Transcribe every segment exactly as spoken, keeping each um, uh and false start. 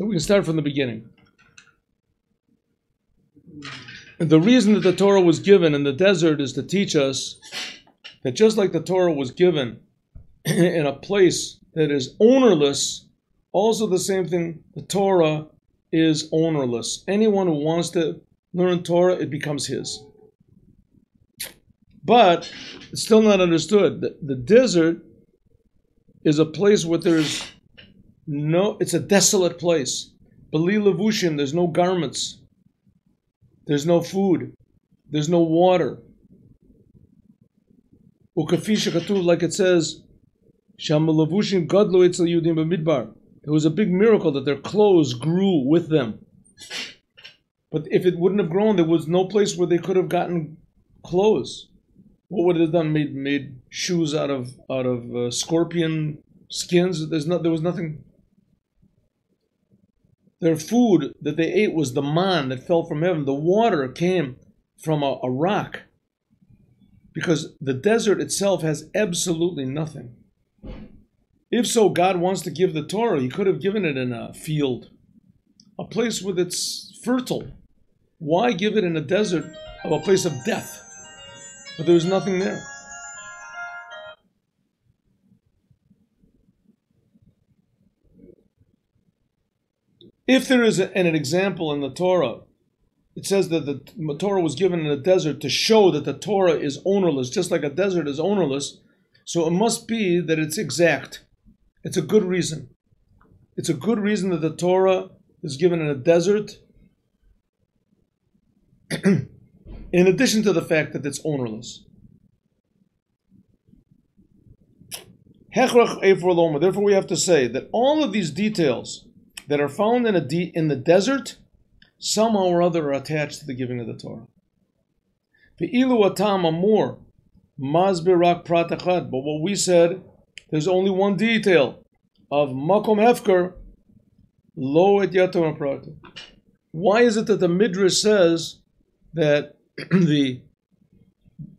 So we can start from the beginning. And the reason that the Torah was given in the desert is to teach us that just like the Torah was given in a place that is ownerless, also the same thing, the Torah is ownerless. Anyone who wants to learn Torah, it becomes his. But it's still not understood. The, the desert is a place where there's no, it's a desolate place. B'li levushim, there's no garments. There's no food. There's no water. U'kafish shekatuv, like it says, shem levushim gadlu etzel yudim b'midbar. It was a big miracle that their clothes grew with them. But if it wouldn't have grown, there was no place where they could have gotten clothes. What would it have done? Made made shoes out of out of uh, scorpion skins? There's not. There was nothing. Their food that they ate was the man that fell from heaven. The water came from a, a rock. Because the desert itself has absolutely nothing. If so, God wants to give the Torah. He could have given it in a field, a place where it's fertile. Why give it in a desert of a place of death? But there was nothing there. If there is a, and an example in the Torah, it says that the Torah was given in a desert to show that the Torah is ownerless, just like a desert is ownerless. So it must be that it's exact. It's a good reason. It's a good reason that the Torah is given in a desert, in addition to the fact that it's ownerless. Therefore we have to say that all of these details that are found in, a de in the desert, somehow or other are attached to the giving of the Torah. But what we said, there's only one detail of Makom Hefker, lo et yatom haprata. Why is it that the Midrash says that the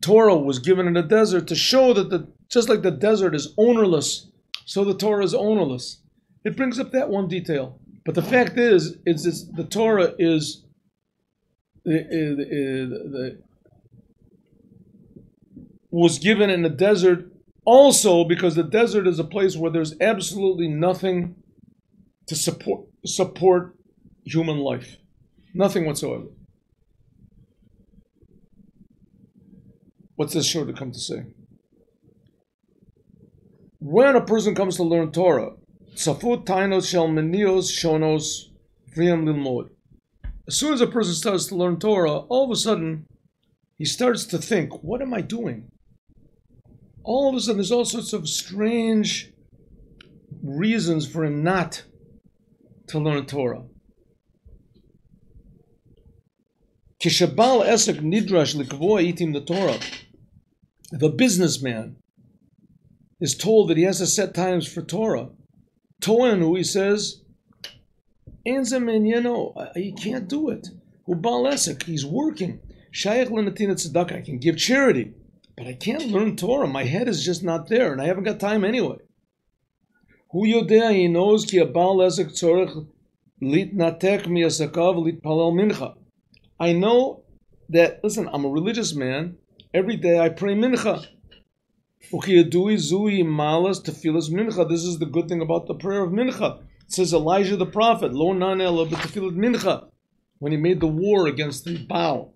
Torah was given in the desert to show that the, just like the desert is ownerless, so the Torah is ownerless? It brings up that one detail. But the fact is, it's, it's, the Torah is the, the, the, was given in the desert also because the desert is a place where there's absolutely nothing to support, support human life. Nothing whatsoever. What's this sure to come to say? When a person comes to learn Torah, as soon as a person starts to learn Torah, all of a sudden, he starts to think, what am I doing? All of a sudden, there's all sorts of strange reasons for him not to learn Torah. If a businessman is told that he has to set times for Torah, To'enu, he says, he can't do it. He's working. I can give charity, but I can't learn Torah. My head is just not there, and I haven't got time anyway. He knows I know that, listen, I'm a religious man. Every day I pray Mincha. This is the good thing about the prayer of Mincha. It says Elijah the prophet, when he made the war against the Baal,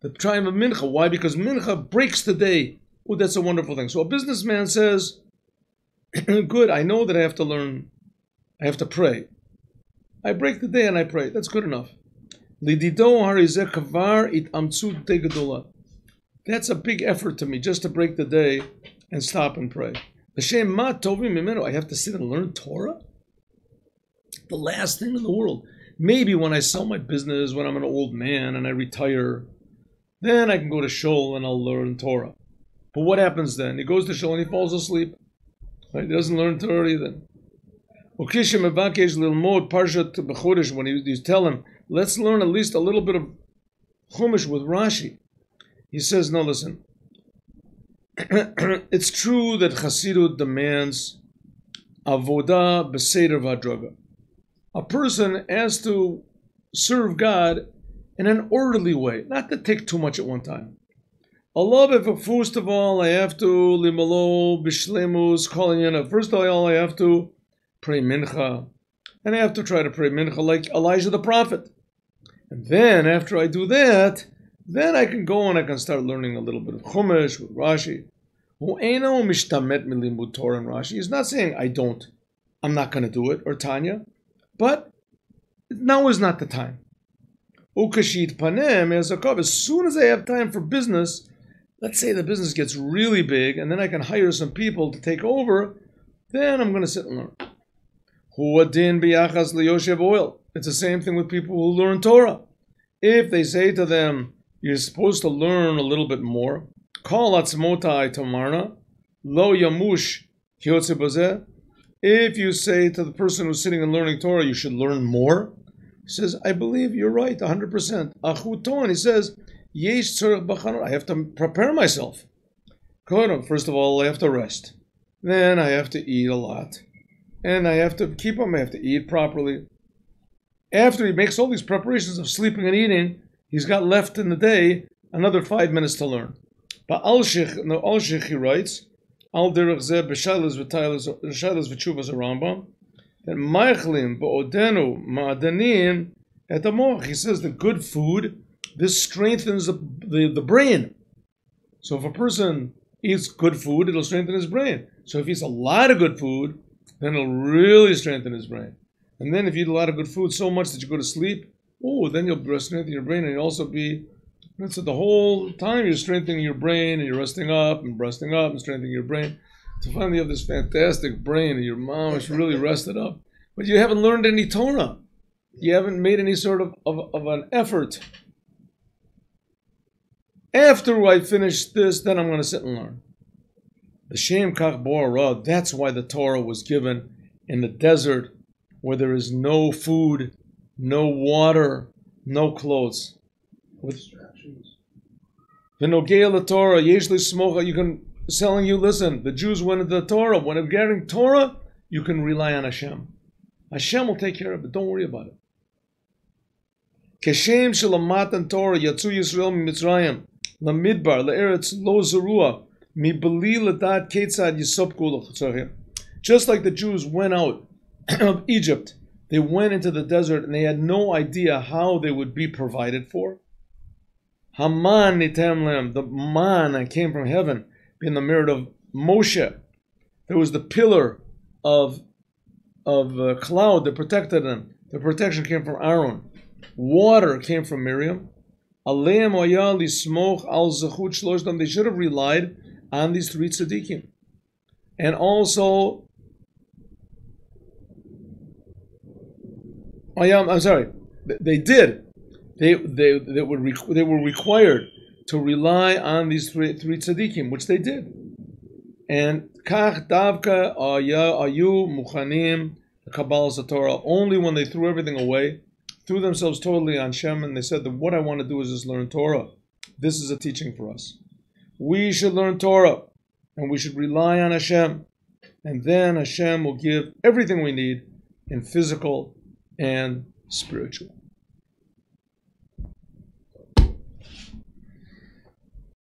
the triumph of Mincha. Why? Because Mincha breaks the day. Oh, that's a wonderful thing. So a businessman says, good, I know that I have to learn, I have to pray. I break the day and I pray. That's good enough. That's a big effort to me just to break the day and stop and pray. The shem mah tovu imeno. I have to sit and learn Torah? The last thing in the world. Maybe when I sell my business, when I'm an old man and I retire, then I can go to Shul and I'll learn Torah. But what happens then? He goes to Shul and he falls asleep. Right? He doesn't learn Torah either. When he, he's telling him, let's learn at least a little bit of Chumash with Rashi. He says, no, listen, it's true that Chasidut demands avoda beseder vadraga. a person has to serve God in an orderly way, not to take too much at one time. Allah, first of all, I have to limalo bishlemus, calling in. First of all, I have to pray Mincha. And I have to try to pray Mincha like Elijah the prophet. And then, after I do that, then I can go and I can start learning a little bit of Chumash with Rashi. Hu'eno mishtamet milimud Torah and Rashi. He's not saying, I don't, I'm not going to do it, or Tanya. But now is not the time. Ukashit panem as a kov. As soon as I have time for business, let's say the business gets really big, and then I can hire some people to take over, then I'm going to sit and learn. Huadin biyachas liyoshev oil. It's the same thing with people who learn Torah. If they say to them, you're supposed to learn a little bit more, call atzmotai tamarna, lo yamush kiyotze bozeh. If you say to the person who's sitting and learning Torah, you should learn more, he says, I believe you're right, one hundred percent. Achuton, he says, yesh tzorech b'chanun. I have to prepare myself. First of all, I have to rest. Then I have to eat a lot. And I have to keep them, I have to eat properly. After he makes all these preparations of sleeping and eating, he's got left in the day another five minutes to learn. But Al sheik, no, Al sheik, he writes, Al derech zeh b'shailas v'tailas v'tshuvas Rambam, that ma'achlim ba'odenu ma'adanin et. He says the good food, this strengthens the, the, the brain. So if a person eats good food, it'll strengthen his brain. So if he eats a lot of good food, then it'll really strengthen his brain. And then if you eat a lot of good food so much that you go to sleep, oh, then you'll strengthen your brain and you'll also be, so the whole time you're strengthening your brain and you're resting up and resting up and strengthening your brain. So finally you have this fantastic brain and your mom is really rested up. But you haven't learned any Torah. You haven't made any sort of, of, of an effort. After I finish this, then I'm going to sit and learn. The shem kach boreh rod, that's why the Torah was given in the desert where there is no food, no water, no clothes. With V'nogea la Torah, yesh li smocha, you can... Telling you, listen, the Jews went into the Torah. When they're gathering Torah, you can rely on Hashem. Hashem will take care of it. Don't worry about it. Keshem shelamatan Torah yatzu Yisrael miMitzrayim lamidbar laEretz lo zerua miB'li ledat ketzad yisopku l'chutzachem. Just like the Jews went out of Egypt, they went into the desert and they had no idea how they would be provided for. Haman nitam lehem, the man that came from heaven. In the merit of Moshe, there was the pillar of of uh, cloud that protected them. The protection came from Aaron. Water came from Miriam. Aleim hayah lismoch al zechut shloshtam. They should have relied on these three tzaddikim, and also hayam. I'm sorry, they did. They they they were they were required to rely on these three, three tzaddikim, which they did. And kach, Davka, ayu, muchanim, the Kabbalist, the Torah, only when they threw everything away, threw themselves totally on Shem, and they said that what I want to do is just learn Torah. This is a teaching for us. We should learn Torah, and we should rely on Hashem. And then Hashem will give everything we need in physical and spiritual.